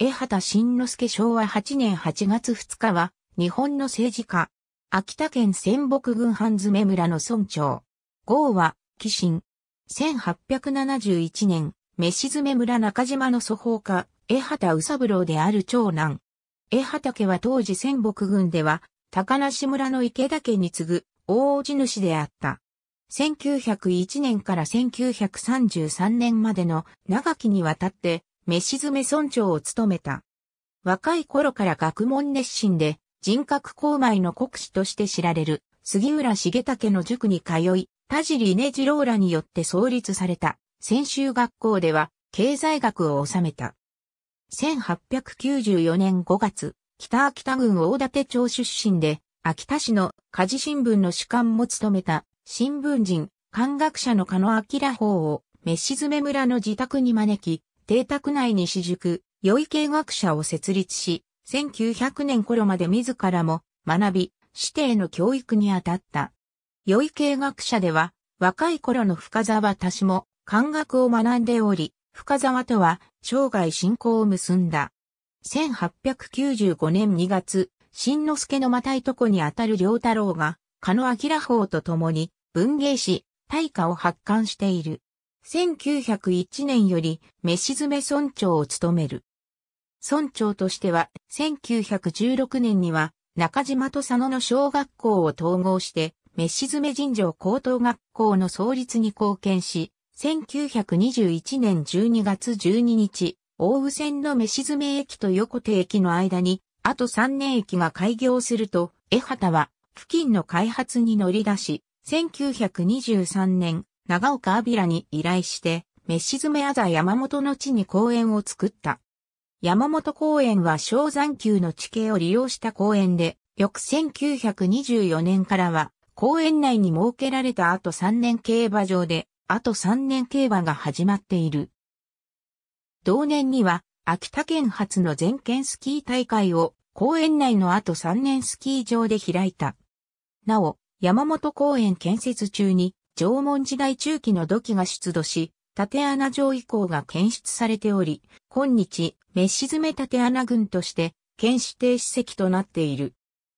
江畑慎之助昭和8年8月2日は、日本の政治家。秋田県仙北郡半詰村の村長。号は、紀信。1871年、飯詰村中島の租法家、江畑宇三郎である長男。江畑家は当時仙北郡では、高梨村の池田家に次ぐ、大叔父主であった。1901年から1933年までの長きにわたって、飯詰村長を務めた。若い頃から学問熱心で、人格勾昧の国士として知られる、杉浦重武の塾に通い、田尻根治郎らによって創立された、専修学校では、経済学を修めた。1894年5月、北秋田郡大館町出身で、秋田市の家事新聞の主幹も務めた、新聞人、漢学者の狩野晃法を、飯詰村の自宅に招き、邸宅内に私塾、養鶏学舎を設立し、1900年頃まで自らも学び、子弟の教育に当たった。養鶏学舎では、若い頃の深沢多子も漢学を学んでおり、深沢とは生涯親交を結んだ。1895年2月、新之助のまたいとこにあたる良太郎が、狩野晃法と共に文芸誌、大家を発刊している。1901年より、飯詰村長を務める。村長としては、1916年には、中島と佐野の小学校を統合して、飯詰尋常高等学校の創立に貢献し、1921年12月12日、奥羽線の飯詰駅と横手駅の間に、あと3年駅が開業すると、江畑は、付近の開発に乗り出し、1923年、長岡昭に依頼して、飯詰あざ山本の地に公園を作った。山本公園は昇山丘の地形を利用した公園で、翌1924年からは、公園内に設けられたあと3年競馬場で、あと3年競馬が始まっている。同年には、秋田県初の全県スキー大会を、公園内のあと3年スキー場で開いた。なお、山本公園建設中に、縄文時代中期の土器が出土し、竪穴城遺構が検出されており、今日、飯詰竪穴郡として、県指定史跡となっている。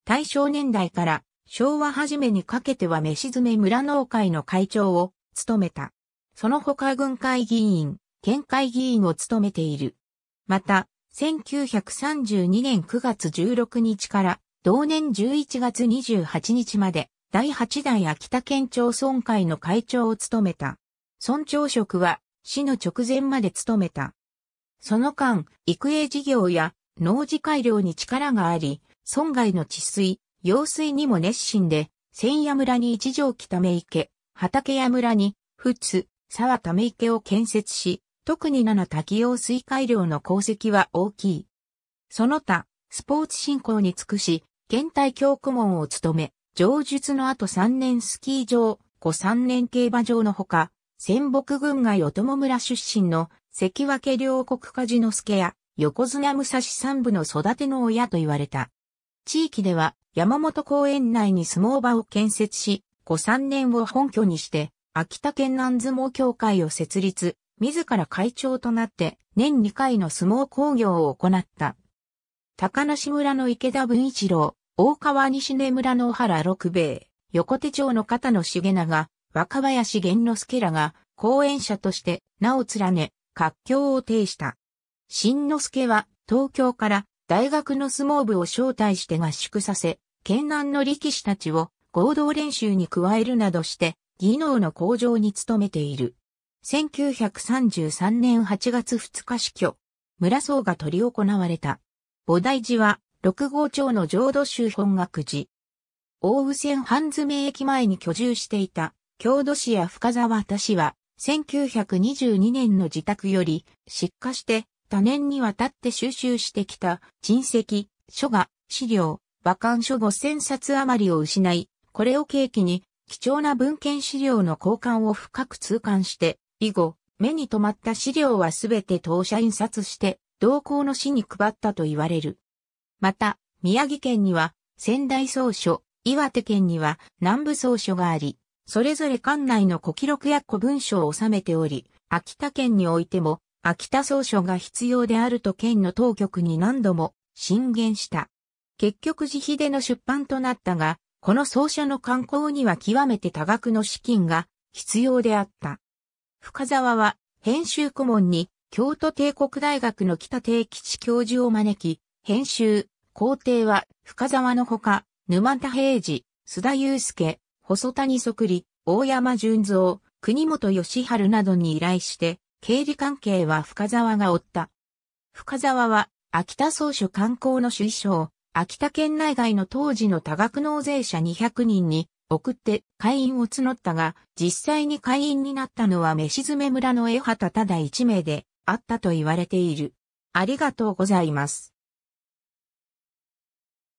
大正年代から昭和初めにかけては飯詰村農会の会長を務めた。その他郡会議員、県会議員を務めている。また、1932年9月16日から同年11月28日まで、第8代秋田県町村会の会長を務めた。村長職は死の直前まで務めた。その間、育英事業や農事改良に力があり、村外の治水、用水にも熱心で、千夜村に一条木ため池、畠屋村に、富津、沢ため池を建設し、特に7滝用水改良の功績は大きい。その他、スポーツ振興に尽くし、県体教顧問を務め、上述のあと3年スキー場、後3年競馬場のほか、仙北郡外小友村出身の関脇両国家事之助や横綱武蔵三部の育ての親と言われた。地域では山本公園内に相撲場を建設し、後3年を本拠にして秋田県南相撲協会を設立、自ら会長となって年2回の相撲興行を行った。高梨村の池田文一郎、大川西根村の小原六兵衛、横手町の片野重長、若林源之助らが後援者として名を連ね、活況を呈した。慎之助は東京から大学の相撲部を招待して合宿させ、県南の力士たちを合同練習に加えるなどして、技能の向上に努めている。1933年8月2日死去、村葬が執り行われた。菩提寺は六郷町の浄土宗本覚寺。奥羽線半詰駅前に居住していた郷土史や深沢多子は、1922年の自宅より失火して多年にわたって収集してきた珍跡、書画、資料、馬関書5000冊余りを失い、これを契機に貴重な文献資料の交換を深く痛感して、以後、目に留まった資料はすべて当社印刷して、同行の士に配ったと言われる。また、宮城県には仙台草書、岩手県には南部草書があり、それぞれ館内の古記録や古文書を収めており、秋田県においても秋田総署が必要であると県の当局に何度も進言した。結局自費での出版となったが、この総署の刊行には極めて多額の資金が必要であった。深沢は編集顧問に京都帝国大学の北定吉教授を招き、編集、校訂は深沢のほか、沼田平次、須田祐介、細谷測理、大山純三、国本義春などに依頼して、経理関係は深沢が負った。深沢は、秋田総署刊行の主意を、秋田県内外の当時の多額納税者200人に送って会員を募ったが、実際に会員になったのは飯詰村の江畑ただ一名であったと言われている。ありがとうございます。